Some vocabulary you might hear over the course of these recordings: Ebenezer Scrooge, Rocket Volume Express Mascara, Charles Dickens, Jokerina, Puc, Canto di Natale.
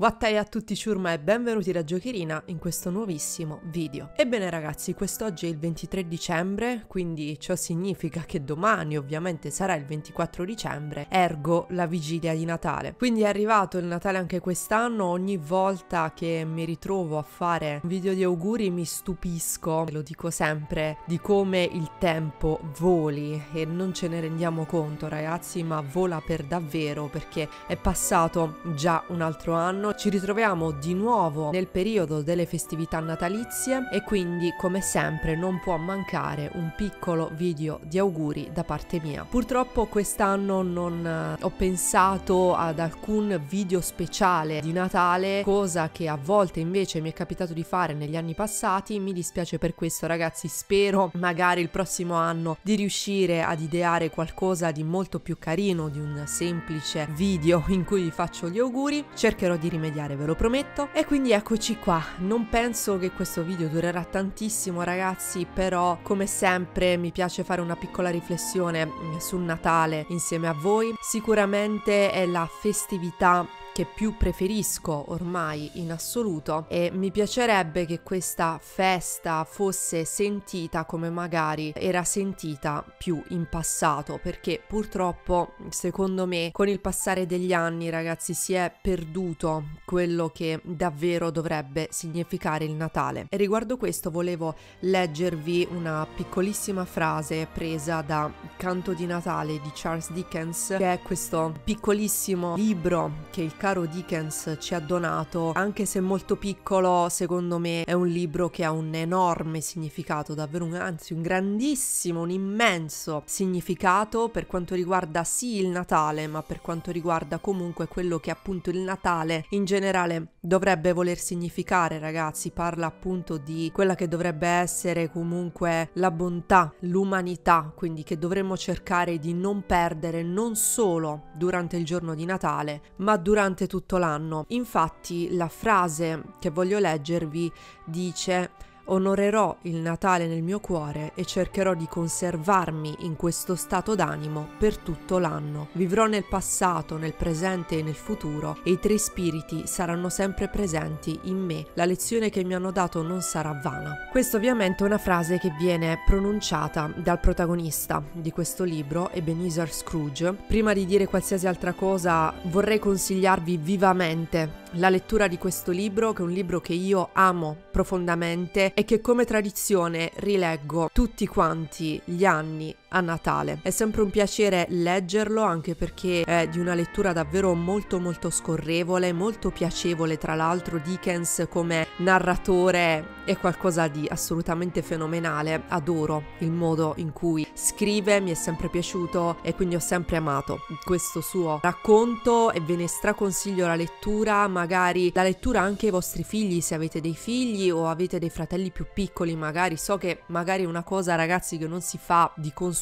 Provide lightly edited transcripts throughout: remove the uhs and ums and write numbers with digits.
Wattei a tutti ciurma e benvenuti da Jokerina in questo nuovissimo video. Ebbene ragazzi, quest'oggi è il 23 dicembre, quindi ciò significa che domani ovviamente sarà il 24 dicembre, ergo la vigilia di Natale. Quindi è arrivato il Natale anche quest'anno, ogni volta che mi ritrovo a fare un video di auguri mi stupisco, lo dico sempre, di come il tempo voli e non ce ne rendiamo conto ragazzi, ma vola per davvero perché è passato già un altro anno. Ci ritroviamo di nuovo nel periodo delle festività natalizie e quindi come sempre non può mancare un piccolo video di auguri da parte mia. Purtroppo quest'anno non ho pensato ad alcun video speciale di Natale, cosa che a volte invece mi è capitato di fare negli anni passati. Mi dispiace per questo ragazzi, spero magari il prossimo anno di riuscire ad ideare qualcosa di molto più carino di un semplice video in cui vi faccio gli auguri. Cercherò di rimediare, ve lo prometto. E quindi eccoci qua, non penso che questo video durerà tantissimo ragazzi, però come sempre mi piace fare una piccola riflessione sul Natale insieme a voi. Sicuramente è la festività che più preferisco ormai in assoluto e mi piacerebbe che questa festa fosse sentita come magari era sentita più in passato, perché purtroppo secondo me con il passare degli anni ragazzi si è perduto quello che davvero dovrebbe significare il Natale. E riguardo questo volevo leggervi una piccolissima frase presa da Canto di Natale di Charles Dickens, che è questo piccolissimo libro che il caro Dickens ci ha donato. Anche se molto piccolo, secondo me è un libro che ha un enorme significato, davvero un grandissimo, un immenso significato per quanto riguarda sì il Natale, ma per quanto riguarda comunque quello che appunto il Natale in generale dovrebbe voler significare ragazzi. Parla appunto di quella che dovrebbe essere comunque la bontà, l'umanità, quindi che dovremmo cercare di non perdere non solo durante il giorno di Natale ma durante tutto l'anno. Infatti la frase che voglio leggervi dice: onorerò il Natale nel mio cuore e cercherò di conservarmi in questo stato d'animo per tutto l'anno. Vivrò nel passato, nel presente e nel futuro e i tre spiriti saranno sempre presenti in me. La lezione che mi hanno dato non sarà vana. Questa ovviamente è una frase che viene pronunciata dal protagonista di questo libro, Ebenezer Scrooge. Prima di dire qualsiasi altra cosa vorrei consigliarvi vivamente la lettura di questo libro, che è un libro che io amo profondamente e che come tradizione rileggo tutti quanti gli anni a Natale. È sempre un piacere leggerlo, anche perché è di una lettura davvero molto scorrevole, molto piacevole. Tra l'altro Dickens come narratore è qualcosa di assolutamente fenomenale, adoro il modo in cui scrive, mi è sempre piaciuto e quindi ho sempre amato questo suo racconto e ve ne straconsiglio la lettura, magari la lettura anche ai vostri figli se avete dei figli o avete dei fratelli più piccoli. Magari so che magari è una cosa ragazzi che non si fa di consuetudine,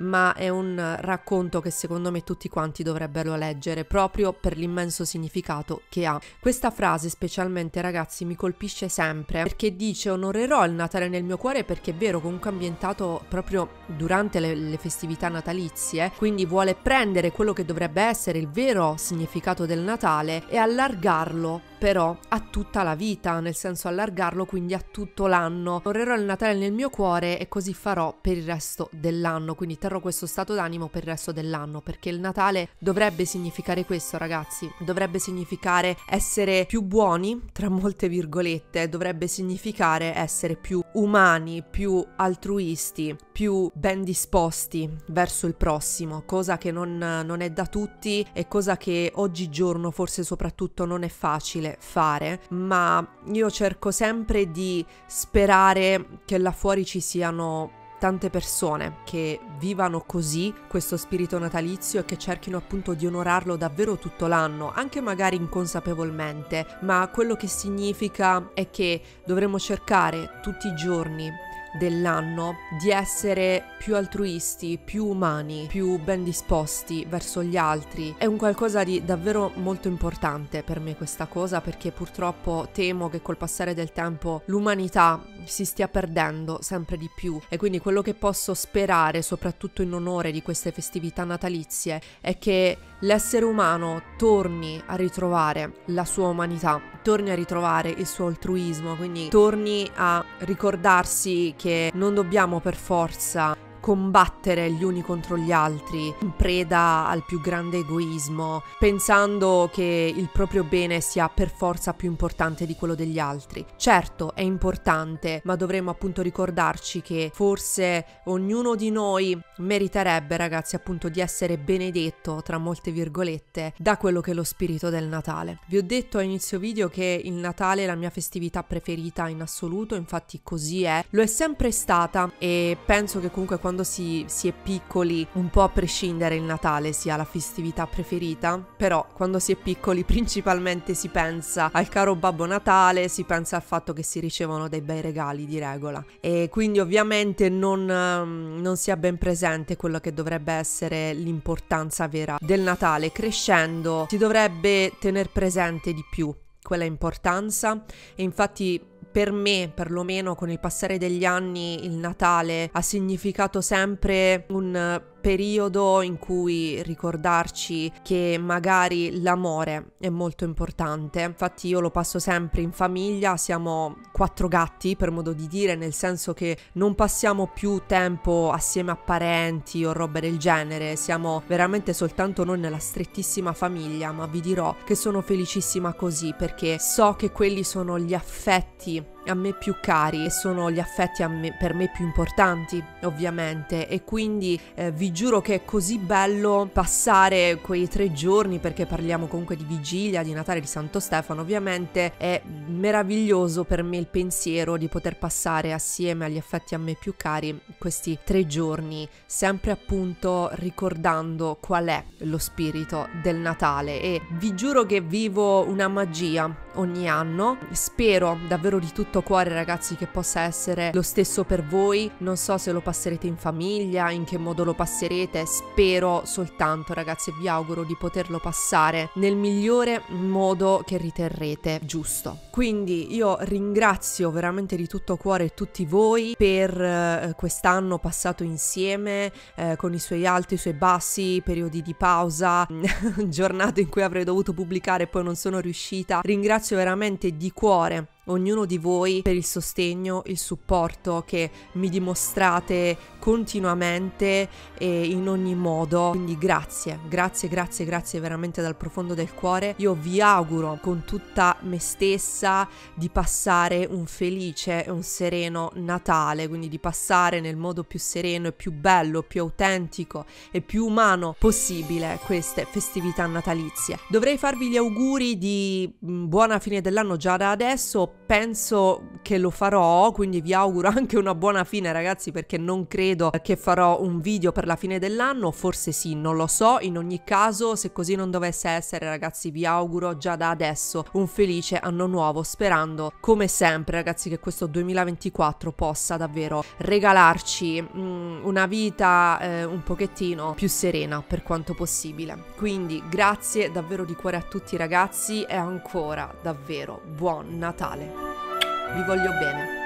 ma è un racconto che secondo me tutti quanti dovrebbero leggere proprio per l'immenso significato che ha. Questa frase specialmente ragazzi mi colpisce sempre perché dice: onorerò il Natale nel mio cuore, perché è vero, comunque ambientato proprio durante le festività natalizie, quindi vuole prendere quello che dovrebbe essere il vero significato del Natale e allargarlo però a tutta la vita, nel senso allargarlo quindi a tutto l'anno. Onorerò il Natale nel mio cuore e così farò per il resto dell'anno, quindi terrò questo stato d'animo per il resto dell'anno, perché il Natale dovrebbe significare questo ragazzi, dovrebbe significare essere più buoni, tra molte virgolette, dovrebbe significare essere più umani, più altruisti, più ben disposti verso il prossimo, cosa che non è da tutti e cosa che oggigiorno forse soprattutto non è facile fare, ma io cerco sempre di sperare che là fuori ci siano tante persone che vivano così questo spirito natalizio e che cerchino appunto di onorarlo davvero tutto l'anno, anche magari inconsapevolmente, ma quello che significa è che dovremmo cercare tutti i giorni dell'anno di essere più altruisti, più umani, più ben disposti verso gli altri. È un qualcosa di davvero molto importante per me questa cosa, perché purtroppo temo che col passare del tempo l'umanità si stia perdendo sempre di più, e quindi quello che posso sperare, soprattutto in onore di queste festività natalizie, è che l'essere umano torni a ritrovare la sua umanità, torni a ritrovare il suo altruismo, quindi torni a ricordarsi che non dobbiamo per forza combattere gli uni contro gli altri in preda al più grande egoismo, pensando che il proprio bene sia per forza più importante di quello degli altri. Certo, è importante, ma dovremmo appunto ricordarci che forse ognuno di noi meriterebbe, ragazzi, appunto di essere benedetto, tra molte virgolette, da quello che è lo spirito del Natale. Vi ho detto a inizio video che il Natale è la mia festività preferita in assoluto, infatti così è, lo è sempre stata, e penso che comunque quando si è piccoli, un po' a prescindere, il Natale sia la festività preferita. Però quando si è piccoli principalmente si pensa al caro Babbo Natale, si pensa al fatto che si ricevono dei bei regali di regola, e quindi ovviamente non si ha ben presente quello che dovrebbe essere l'importanza vera del Natale. Crescendo si dovrebbe tener presente di più quella importanza, e infatti per me, perlomeno, con il passare degli anni, il Natale ha significato sempre un periodo in cui ricordarci che magari l'amore è molto importante. Infatti io lo passo sempre in famiglia, siamo 4 gatti per modo di dire, nel senso che non passiamo più tempo assieme a parenti o robe del genere, siamo veramente soltanto noi nella strettissima famiglia, ma vi dirò che sono felicissima così, perché so che quelli sono gli affetti a me più cari e sono gli affetti per me più importanti, ovviamente, e quindi vi giuro che è così bello passare quei 3 giorni, perché parliamo comunque di vigilia, di Natale, di Santo Stefano. Ovviamente è meraviglioso per me il pensiero di poter passare assieme agli affetti a me più cari questi 3 giorni, sempre appunto ricordando qual è lo spirito del Natale, e vi giuro che vivo una magia ogni anno. Spero davvero di tutto cuore, ragazzi, che possa essere lo stesso per voi. Non so se lo passerete in famiglia, in che modo lo passerete, spero soltanto, ragazzi, vi auguro di poterlo passare nel migliore modo che riterrete giusto. Quindi io ringrazio veramente di tutto cuore tutti voi per quest'anno passato insieme, con i suoi alti, i suoi bassi, periodi di pausa, giornate in cui avrei dovuto pubblicare e poi non sono riuscita. Ringrazio veramente di cuore ognuno di voi per il sostegno, il supporto che mi dimostrate continuamente e in ogni modo, quindi grazie, grazie, grazie, grazie veramente dal profondo del cuore. Io vi auguro con tutta me stessa di passare un felice e un sereno Natale, quindi di passare nel modo più sereno e più bello, più autentico e più umano possibile queste festività natalizie. Dovrei farvi gli auguri di buona fine dell'anno già da adesso, penso che lo farò, quindi vi auguro anche una buona fine, ragazzi, perché non credo che farò un video per la fine dell'anno, forse sì, non lo so. In ogni caso, se così non dovesse essere, ragazzi, vi auguro già da adesso un felice anno nuovo, sperando come sempre, ragazzi, che questo 2024 possa davvero regalarci una vita un pochettino più serena per quanto possibile. Quindi grazie davvero di cuore a tutti, ragazzi, e ancora davvero buon Natale. Vi voglio bene.